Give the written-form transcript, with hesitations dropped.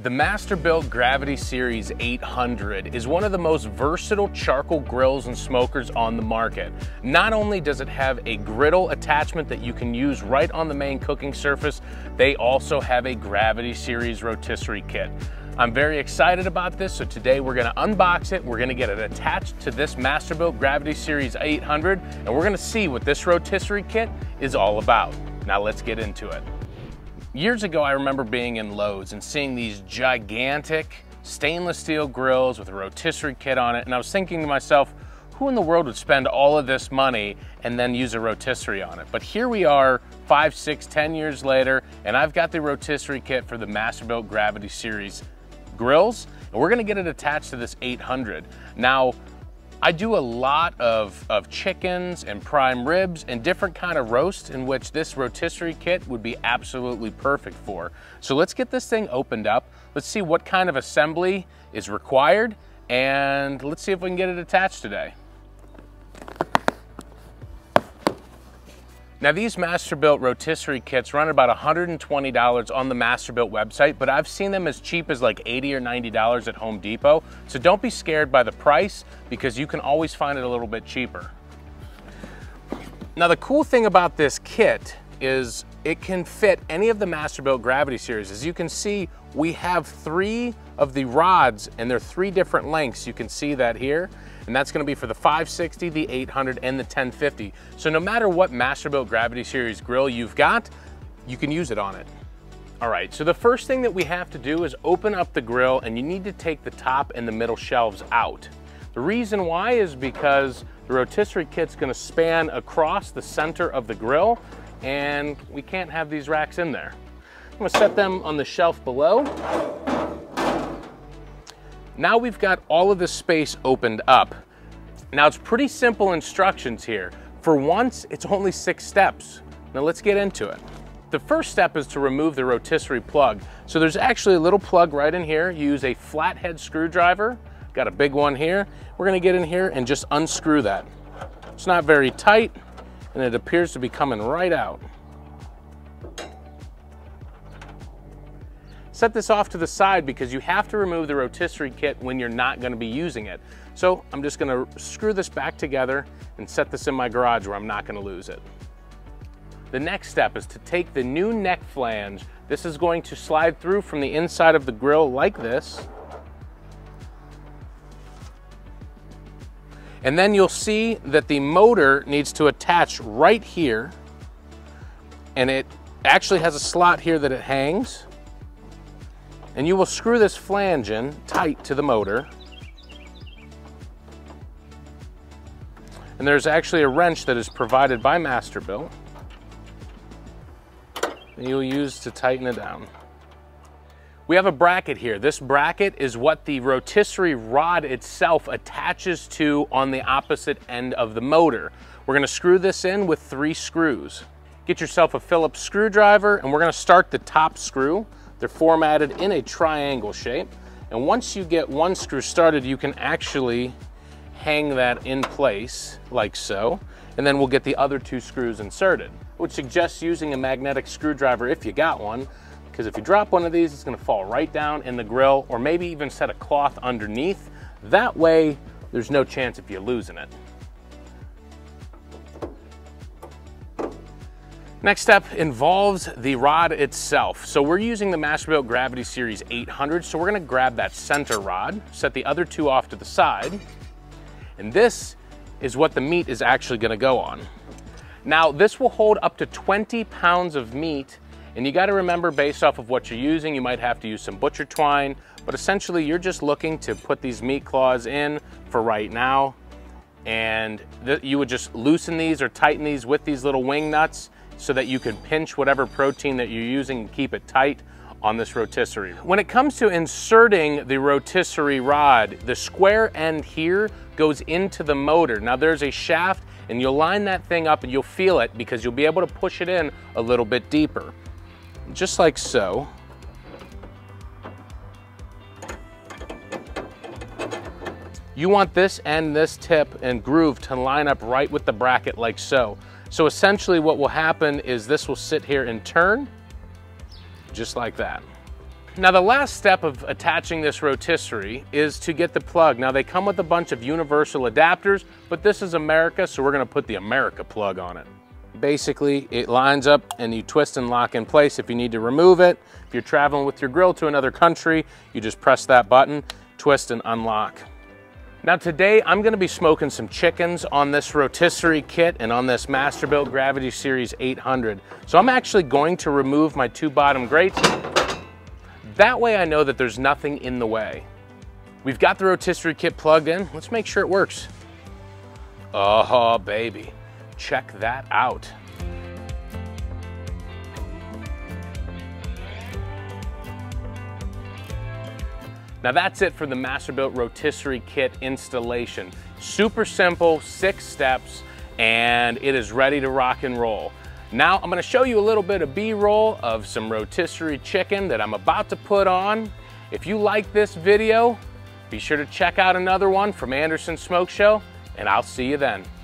The Masterbuilt Gravity Series 800 is one of the most versatile charcoal grills and smokers on the market. Not only does it have a griddle attachment that you can use right on the main cooking surface, they also have a Gravity Series rotisserie kit. I'm very excited about this, so today we're gonna unbox it, we're gonna get it attached to this Masterbuilt Gravity Series 800, and we're gonna see what this rotisserie kit is all about. Now let's get into it. Years ago, I remember being in Lowe's and seeing these gigantic stainless steel grills with a rotisserie kit on it, and I was thinking to myself, who in the world would spend all of this money and then use a rotisserie on it? But here we are 5, 6, 10 years later, and I've got the rotisserie kit for the Masterbuilt Gravity Series grills, and we're gonna get it attached to this 800. Now, I do a lot of chickens and prime ribs and different kind of roasts in which this rotisserie kit would be absolutely perfect for. So let's get this thing opened up. Let's see what kind of assembly is required, and let's see if we can get it attached today. Now, these Masterbuilt rotisserie kits run about $120 on the Masterbuilt website, but I've seen them as cheap as like $80 or $90 at Home Depot. So don't be scared by the price, because you can always find it a little bit cheaper. Now, the cool thing about this kit is it can fit any of the Masterbuilt Gravity Series. As you can see, we have 3 of the rods, and they're 3 different lengths. You can see that here, and that's gonna be for the 560, the 800, and the 1050. So no matter what Masterbuilt Gravity Series grill you've got, you can use it on it. All right, so the first thing that we have to do is open up the grill, and you need to take the top and the middle shelves out. The reason why is because the rotisserie kit's gonna span across the center of the grill, and we can't have these racks in there. I'm gonna set them on the shelf below. Now we've got all of this space opened up. Now, it's pretty simple instructions here. For once, it's only 6 steps. Now let's get into it. The first step is to remove the rotisserie plug. So there's actually a little plug right in here. You use a flathead screwdriver. Got a big one here. We're gonna get in here and just unscrew that. It's not very tight, and it appears to be coming right out. Set this off to the side because you have to remove the rotisserie kit when you're not going to be using it. So I'm just going to screw this back together and set this in my garage where I'm not going to lose it. The next step is to take the new neck flange. This is going to slide through from the inside of the grill like this. And then you'll see that the motor needs to attach right here. And it actually has a slot here that it hangs. And you will screw this flange in tight to the motor. And there's actually a wrench that is provided by Masterbuilt that you'll use to tighten it down. We have a bracket here. This bracket is what the rotisserie rod itself attaches to on the opposite end of the motor. We're gonna screw this in with 3 screws. Get yourself a Phillips screwdriver, and we're gonna start the top screw. They're formatted in a triangle shape. And once you get one screw started, you can actually hang that in place like so. And then we'll get the other 2 screws inserted. I would suggest using a magnetic screwdriver if you got one, because if you drop one of these, it's gonna fall right down in the grill, or maybe even set a cloth underneath. That way, there's no chance of you losing it. Next step involves the rod itself. So we're using the Masterbuilt Gravity Series 800, so we're gonna grab that center rod, set the other 2 off to the side, and this is what the meat is actually gonna go on. Now, this will hold up to 20 pounds of meat, and you gotta remember, based off of what you're using, you might have to use some butcher twine, but essentially you're just looking to put these meat claws in for right now, and you would just loosen these or tighten these with these little wing nuts, so that you can pinch whatever protein that you're using and keep it tight on this rotisserie. When it comes to inserting the rotisserie rod, the square end here goes into the motor. Now, there's a shaft, and you'll line that thing up and you'll feel it because you'll be able to push it in a little bit deeper. Just like so. You want this end, this tip, and groove to line up right with the bracket like so. So essentially what will happen is this will sit here and turn, just like that. Now the last step of attaching this rotisserie is to get the plug. Now they come with a bunch of universal adapters, but this is America, so we're gonna put the America plug on it. Basically, it lines up and you twist and lock in place if you need to remove it. If you're traveling with your grill to another country, you just press that button, twist and unlock. Now today, I'm gonna be smoking some chickens on this rotisserie kit and on this Masterbuilt Gravity Series 800. So I'm actually going to remove my two bottom grates. That way I know that there's nothing in the way. We've got the rotisserie kit plugged in. Let's make sure it works. Oh, baby. Check that out. Now that's it for the Masterbuilt rotisserie kit installation. Super simple, 6 steps, and it is ready to rock and roll. Now I'm gonna show you a little bit of B-roll of some rotisserie chicken that I'm about to put on. If you like this video, be sure to check out another one from Anderson Smoke Show, and I'll see you then.